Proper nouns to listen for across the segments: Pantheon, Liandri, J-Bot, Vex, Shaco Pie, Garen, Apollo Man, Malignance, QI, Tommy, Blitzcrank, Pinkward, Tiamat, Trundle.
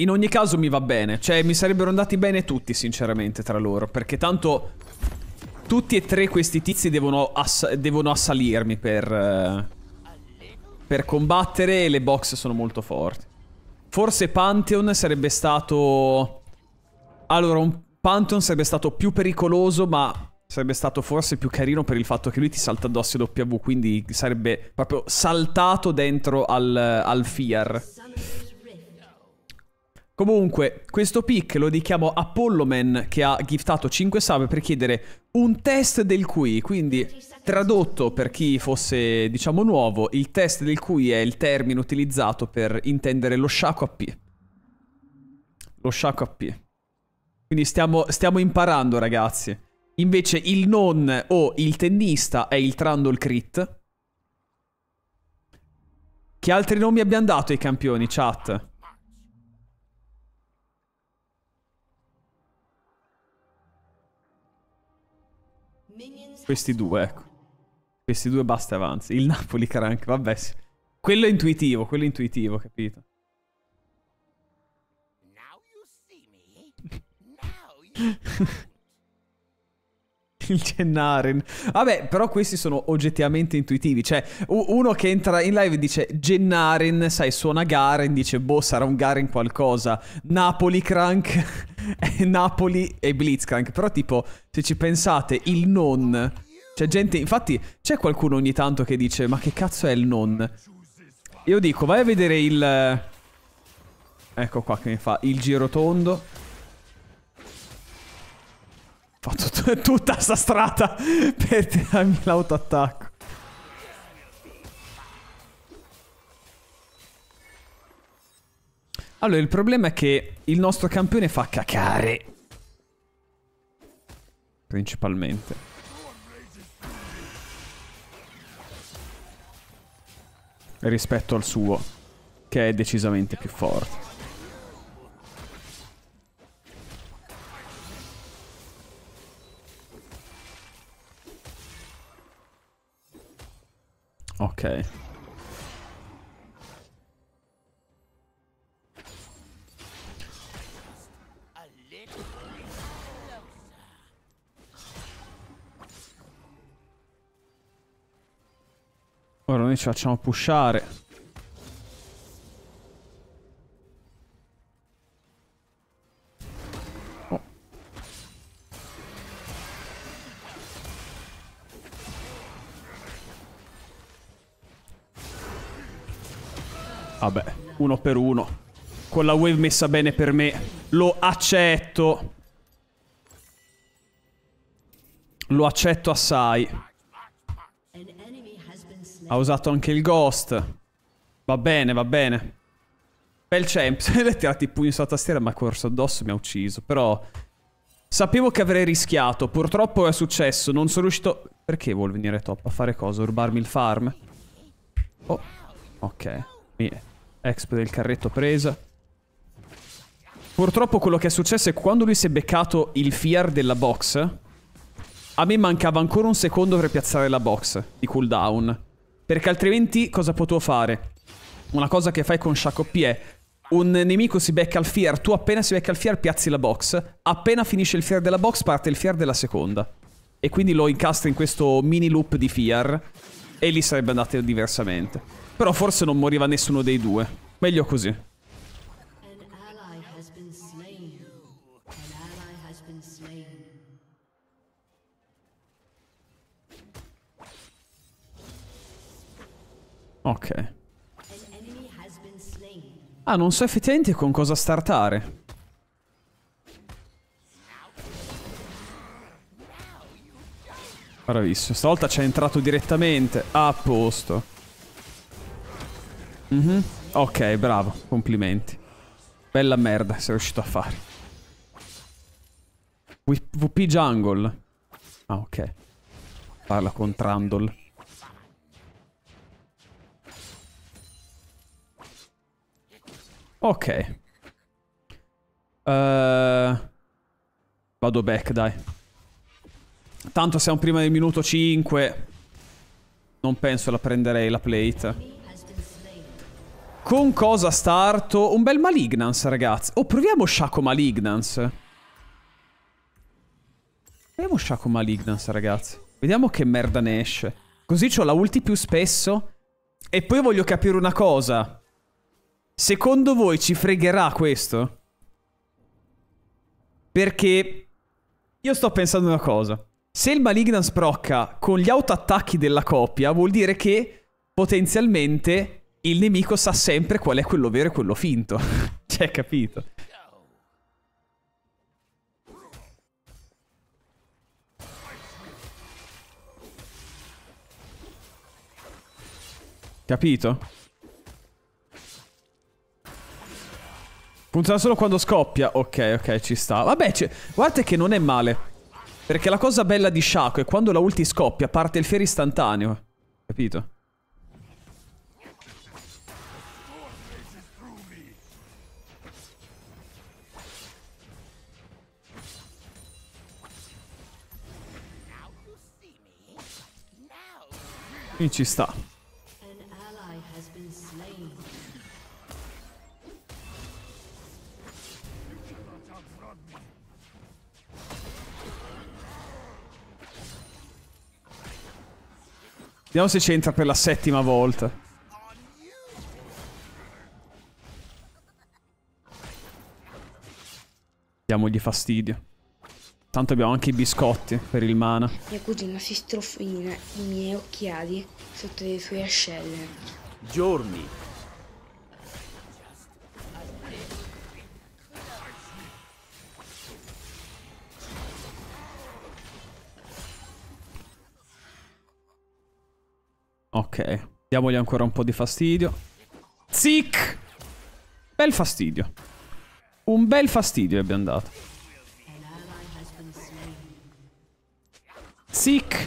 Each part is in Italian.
In ogni caso mi va bene, cioè mi sarebbero andati bene tutti sinceramente tra loro, perché tanto tutti e tre questi tizi devono assalirmi per combattere, e le box sono molto forti. Forse Pantheon sarebbe stato... Allora, un Pantheon sarebbe stato più pericoloso, ma sarebbe stato forse più carino per il fatto che lui ti salta addosso a W, quindi sarebbe proprio saltato dentro al Fear. Comunque, questo pick lo dichiamo Apollo Man, che ha giftato 5 sub per chiedere un test del QI, quindi tradotto per chi fosse, diciamo, nuovo, il test del QI è il termine utilizzato per intendere lo Shaco Pie. Lo Shaco Pie. Quindi stiamo imparando, ragazzi. Invece il non o il tennista è il Trundle Crit. Che altri nomi abbiamo dato ai campioni, chat? Questi due, ecco. Questi due basta e avanza. Il Napoli Crank, vabbè. Sì. Quello è intuitivo, capito? Il Gennaren. Vabbè, però questi sono oggettivamente intuitivi. Cioè, uno che entra in live e dice Gennaren, sai, suona Garen, dice boh, sarà un Garen qualcosa. Napoli Crank... Napoli e Blitzcrank. Però tipo, se ci pensate, il non, c'è gente, infatti c'è qualcuno ogni tanto che dice ma che cazzo è il non? Io dico vai a vedere il, ecco qua che mi fa il giro tondo. Ho fatto tutta sta strada per tirarmi l'autoattacco. Allora, il problema è che il nostro campione fa cacare. Principalmente. Rispetto al suo, che è decisamente più forte. Ok. Ora noi ci facciamo pushare. Oh. Vabbè, uno per uno. Con la wave messa bene per me. Lo accetto. Lo accetto assai. Ha usato anche il ghost. Va bene, va bene. Bel champ. Se l'ha tirato i pugni sulla tastiera, mi ha corso addosso e mi ha ucciso. Però sapevo che avrei rischiato. Purtroppo è successo. Non sono riuscito... Perché vuol venire top? A fare cosa? Rubarmi il farm? Oh. Ok. Exp del carretto presa. Purtroppo quello che è successo è che quando lui si è beccato il fear della box, a me mancava ancora un secondo per piazzare la box di cooldown. Perché altrimenti cosa potevo fare? Una cosa che fai con Shaco Pie è un nemico si becca il fear, tu appena si becca il fear piazzi la box, appena finisce il fear della box parte il fear della seconda. E quindi lo incastri in questo mini loop di fear e lì sarebbe andato diversamente. Però forse non moriva nessuno dei due. Meglio così. Ok. Ah, non so effettivamente con cosa startare. Bravissimo. Stavolta ci è entrato direttamente. A posto. Ok, bravo. Complimenti. Bella merda sei riuscito a fare. WP Jungle. Ah, ok. Parla con Trundle. Ok. Vado back, dai. Tanto siamo prima del minuto 5. Non penso la prenderei la plate. Con cosa starto? Un bel Malignance, ragazzi. Oh, proviamo Shaco Malignance. Proviamo Shaco Malignance, ragazzi. Vediamo che merda ne esce. Così c'ho la ulti più spesso. E poi voglio capire una cosa. Secondo voi ci fregherà questo? Perché io sto pensando una cosa. Se il Malignance procca con gli autoattacchi della coppia, vuol dire che potenzialmente il nemico sa sempre qual è quello vero e quello finto. Cioè, capito? Capito? Funziona solo quando scoppia. Ok, ok, ci sta. Vabbè, guardate che non è male. Perché la cosa bella di Shaco è quando la ulti scoppia parte il fiero istantaneo. Capito? Qui ci sta. Vediamo se ci entra per la settima volta. Diamogli fastidio. Tanto abbiamo anche i biscotti per il mana. Mia cugina si strofina i miei occhiali sotto le sue ascelle. Giorni. Ok, diamogli ancora un po' di fastidio. Zic! Bel fastidio. Un bel fastidio abbiamo dato. Sick.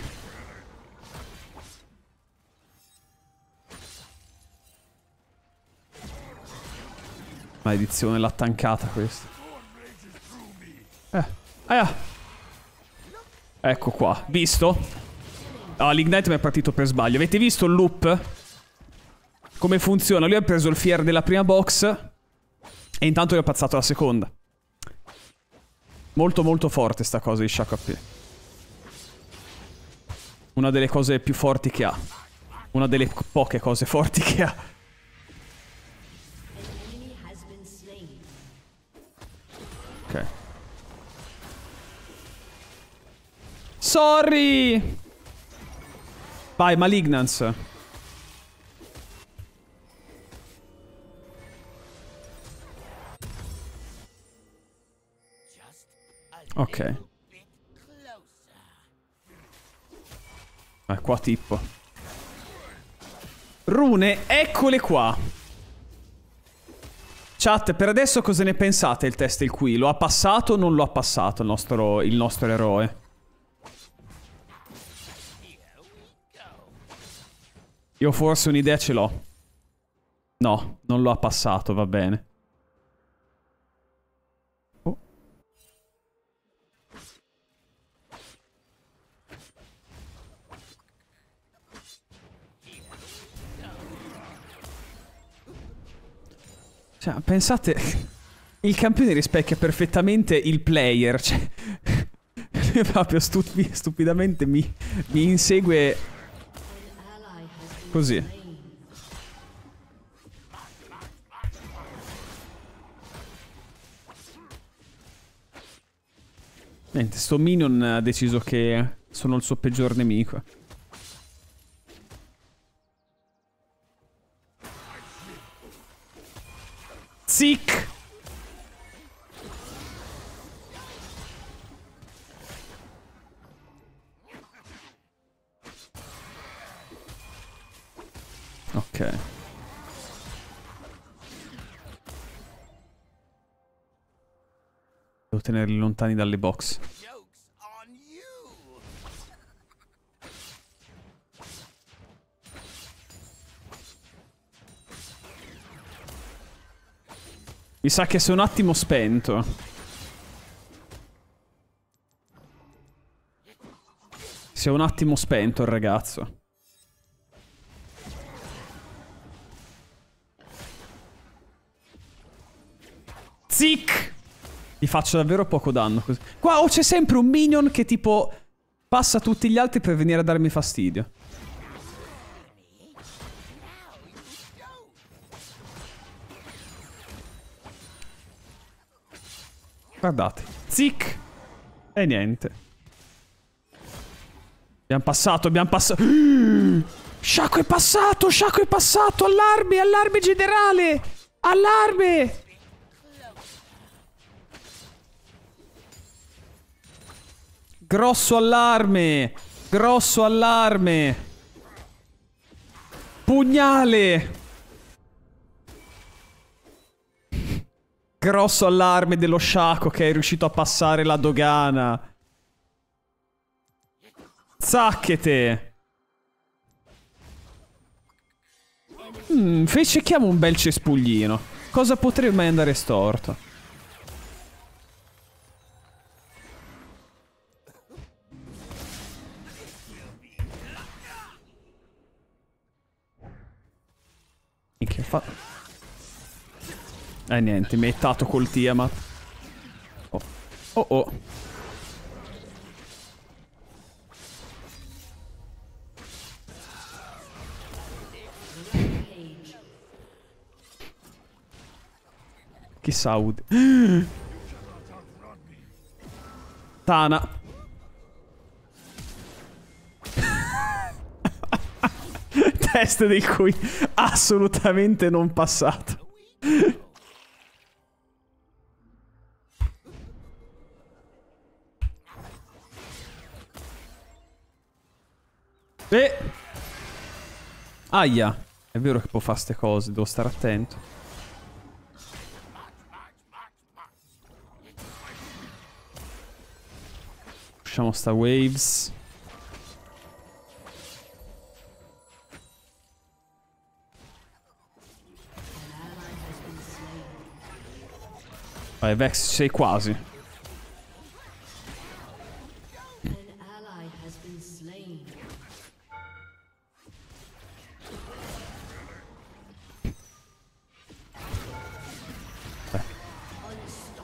Maledizione, l'ha tankata questa. Ah. Ecco qua, visto? Ah, l'Ignite mi è partito per sbaglio. Avete visto il loop? Come funziona? Lui ha preso il fier della prima box e intanto gli ho pazzato la seconda. Molto molto forte sta cosa di Shaco Pie. Una delle cose più forti che ha. Una delle poche cose forti che ha. Ok. Sorry! Vai, Malignance. Ok. Qua tipo rune, eccole qua. Chat, per adesso cosa ne pensate del test il qui? Lo ha passato o non lo ha passato il nostro eroe? Io forse un'idea ce l'ho. No, non lo ha passato, va bene. Cioè, pensate, il campione rispecchia perfettamente il player, cioè, lui proprio stupidamente mi insegue così. Niente, sto minion ha deciso che sono il suo peggior nemico. Sick. Ok. Devo tenerli lontani dalle box. Mi sa che sono un attimo spento. Si è un attimo spento il ragazzo. Sick! Gli faccio davvero poco danno così. Qua o c'è sempre un minion che tipo passa tutti gli altri per venire a darmi fastidio. Guardate. Zic! E niente. Abbiamo passato, Shaco è passato, allarme, generale! Allarme! Grosso allarme! Pugnale! Grosso allarme dello Shaco che è riuscito a passare la dogana. Zacchete! Fece chiamo un bel cespuglino. Cosa potrebbe mai andare storto? Minchia, fa... niente, mi hai tato col Tiamat. Oh, oh, oh. Chi saud? Tana. Test di cui assolutamente non passato. Aia, è vero che può fare ste cose, devo stare attento. Usciamo sta waves. Vai Vex, sei quasi.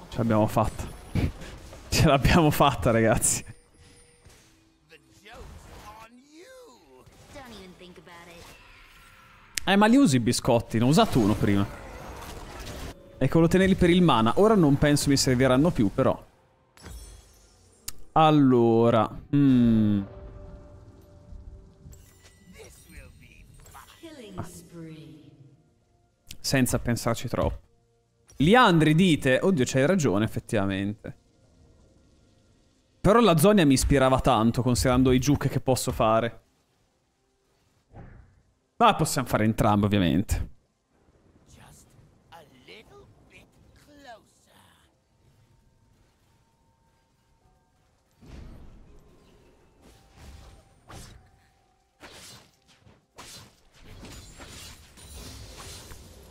Ce l'abbiamo fatta. Ce l'abbiamo fatta, ragazzi. Ma li usi i biscotti? Ne ho usato uno prima. Ecco, lo tenevi per il mana. Ora non penso mi serviranno più, però. Allora. Senza pensarci troppo. Liandri, dite. Oddio, c'hai ragione, effettivamente. Però la Zonia mi ispirava tanto, considerando i juke che posso fare. Ma possiamo fare entrambi, ovviamente.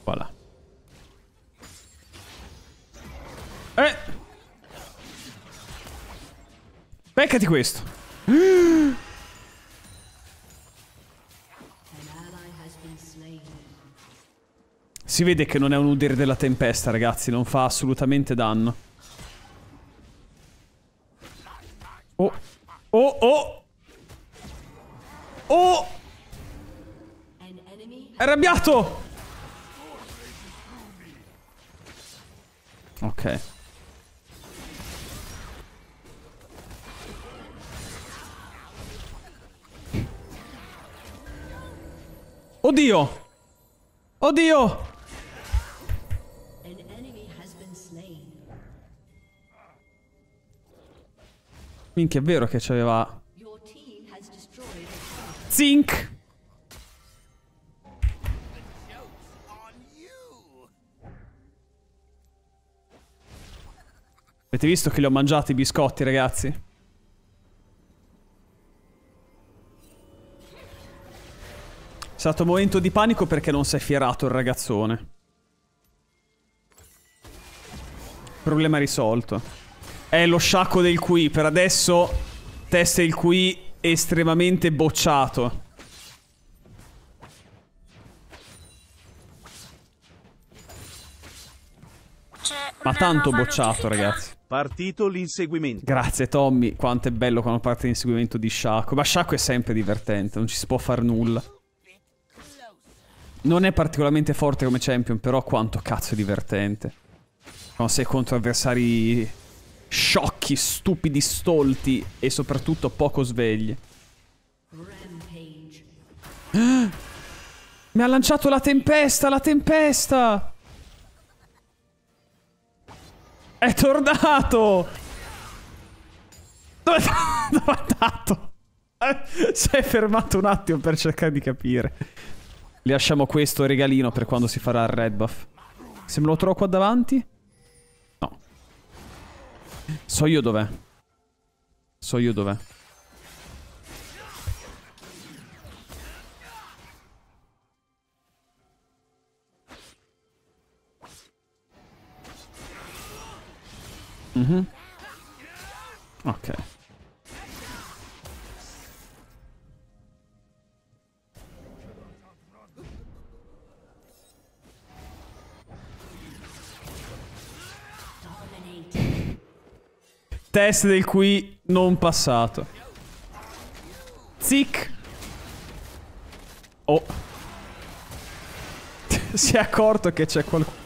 Voilà. Beccati questo. Si vede che non è un udire della tempesta, ragazzi. Non fa assolutamente danno. Oh. Oh, oh. Oh. È arrabbiato. Ok. Oddio! Oddio! Minchia, è vero che c'aveva... Zink! Avete visto che li ho mangiati i biscotti, ragazzi? È stato un momento di panico perché non si è fierato il ragazzone. Problema risolto. È lo Shaco del QI. Per adesso test il QI estremamente bocciato. C'è Ma tanto bocciato, ragazzi. Partito l'inseguimento. Grazie Tommy, quanto è bello quando parte l'inseguimento di Shaco. Ma Shaco è sempre divertente, non ci si può far nulla. Non è particolarmente forte come champion, però quanto cazzo è divertente. Quando sei contro avversari sciocchi, stupidi, stolti e soprattutto poco svegli. Mi ha lanciato la tempesta, la tempesta! È tornato! Dove è andato? Si è fermato un attimo per cercare di capire. Lasciamo questo regalino per quando si farà il red buff. Se me lo trovo qua davanti? No. So io dov'è. So io dov'è. Ok. Test del QI non passato. Zic. Oh. Si è accorto che c'è qualcuno.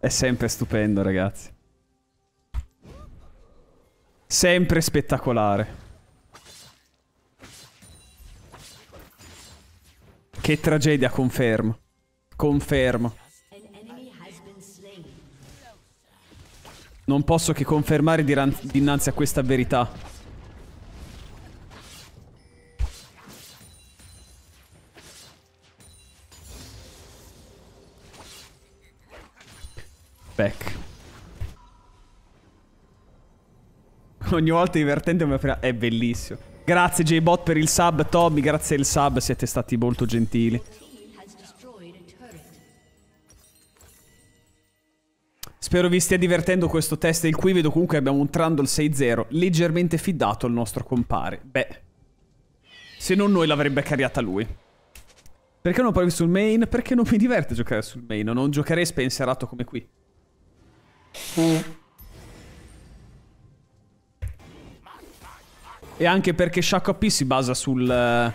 È sempre stupendo, ragazzi. Sempre spettacolare. Che tragedia, confermo. Confermo. Non posso che confermare dinanzi a questa verità. Back. Ogni volta è divertente come prima. È bellissimo. Grazie J-Bot per il sub, Tommy, grazie del sub, siete stati molto gentili. Spero vi stia divertendo questo test del QI. Vedo comunque abbiamo un Trundle 6-0, leggermente fidato al nostro compare. Beh, se non noi l'avrebbe caricata lui. Perché non provi sul main? Perché non mi diverte giocare sul main. Non giocherei spensierato come qui. E anche perché Shaco Pie si basa sul...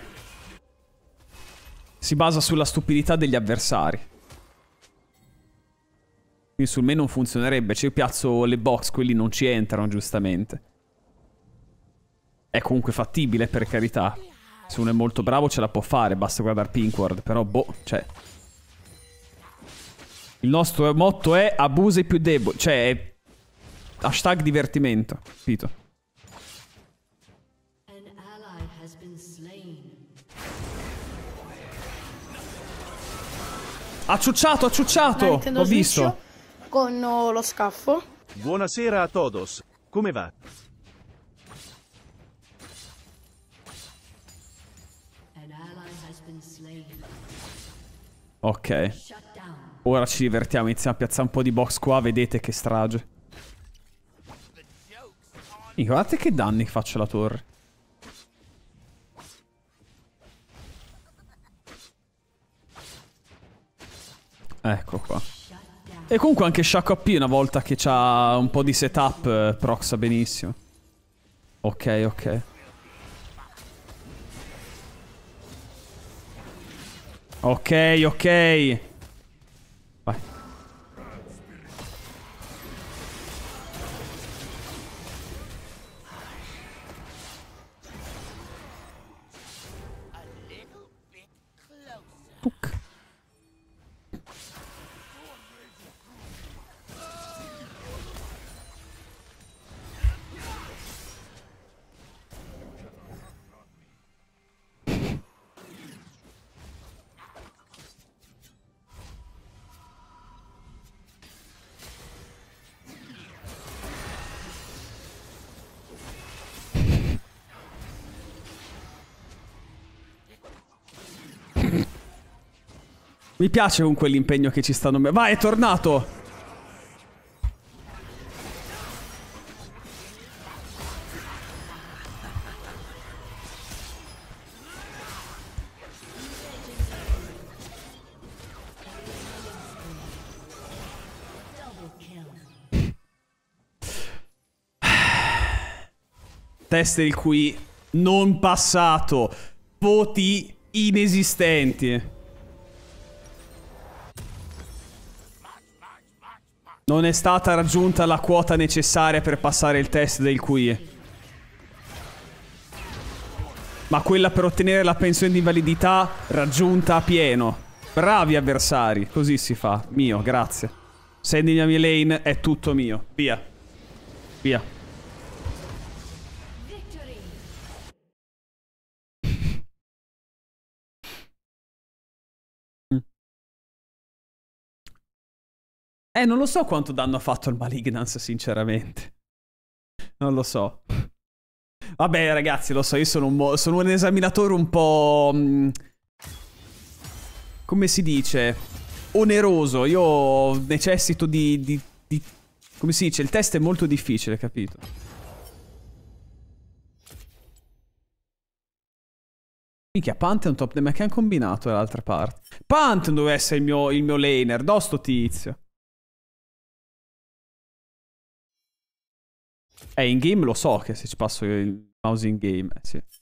si basa sulla stupidità degli avversari. Quindi sul me non funzionerebbe. Cioè io piazzo le box, quelli non ci entrano giustamente. È comunque fattibile, per carità. Se uno è molto bravo ce la può fare, basta guardare Pinkward. Però boh, cioè... il nostro motto è abusa i più deboli, cioè hashtag divertimento, capito? Acciucciato, acciucciato! L'ho visto! Con lo scaffo. Buonasera a todos, come va? Ok. Ora ci divertiamo, iniziamo a piazzare un po' di box qua, vedete che strage. E guardate che danni faccio alla torre. Ecco qua. E comunque anche Shaco Pie una volta che c'ha un po' di setup proxa benissimo. Ok, ok. Ok, ok. Vai. Puc. Mi piace con quell'impegno che ci stanno... vai, è tornato! teste il QI non passato. Voti inesistenti. Non è stata raggiunta la quota necessaria per passare il test del QI. Ma quella per ottenere la pensione di invalidità raggiunta a pieno. Bravi avversari, così si fa. Mio, grazie. Sendimi a mia lane, è tutto mio. Via. Via. Non lo so quanto danno ha fatto il Malignance, sinceramente. Non lo so. Vabbè, ragazzi, lo so, io sono un esaminatore un po'... come si dice? Oneroso. Io necessito di... come si dice? Il test è molto difficile, capito? Minchia, Pantheon top deck, ma che hanno combinato dall'altra parte? Pantheon doveva essere il mio laner, do sto tizio. In game lo so che se ci passo il mouse in game, sì.